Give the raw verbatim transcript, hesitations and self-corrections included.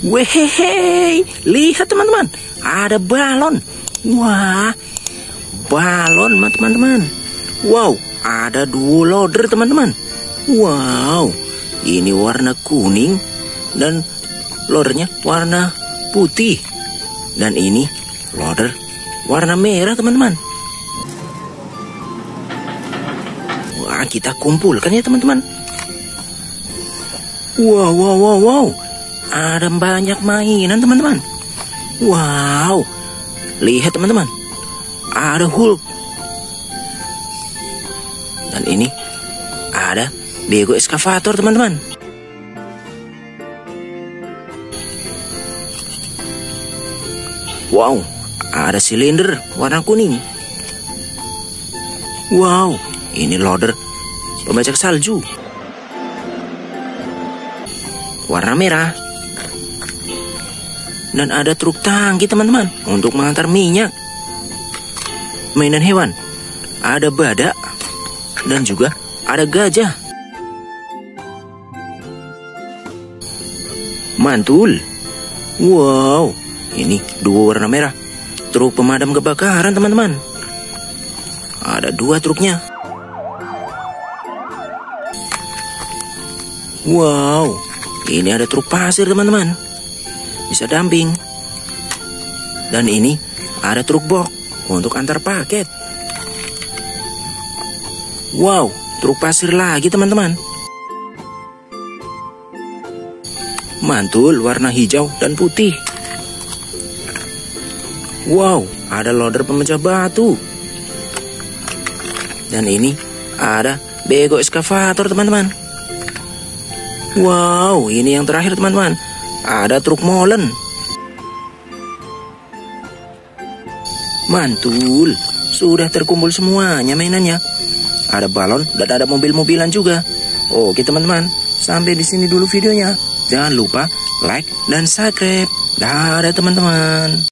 Wehehe, lihat teman-teman, ada balon. Wah, balon teman-teman. Wow, ada dua loader teman-teman. Wow, ini warna kuning dan loadernya warna putih. Dan ini loader warna merah teman-teman. Wah, kita kumpulkan ya teman-teman. Wow, wow, wow, wow. Ada banyak mainan, teman-teman. Wow. Lihat, teman-teman. Ada Hulk. Dan ini ada Beco eskavator, teman-teman. Wow. Ada silinder warna kuning. Wow. Ini loader pemecah salju warna merah. Dan ada truk tangki teman-teman untuk mengantar minyak. Mainan hewan ada badak dan juga ada gajah. Mantul. Wow, ini dua warna merah. Truk pemadam kebakaran teman-teman. Ada dua truknya. Wow. Ini ada truk pasir teman-teman, bisa dumping. Dan ini ada truk box untuk antar paket. Wow, truk pasir lagi teman-teman. Mantul warna hijau dan putih. Wow, ada loader pemecah batu. Dan ini ada Beco eskavator teman-teman. Wow, ini yang terakhir teman-teman. Ada truk molen. Mantul. Sudah terkumpul semuanya mainannya. Ada balon dan ada mobil-mobilan juga. Oke teman-teman, sampai di sini dulu videonya. Jangan lupa like dan subscribe. Dadah teman-teman.